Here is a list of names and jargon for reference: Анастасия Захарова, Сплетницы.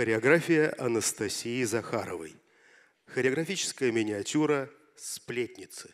Хореография Анастасии Захаровой. Хореографическая миниатюра «Сплетницы».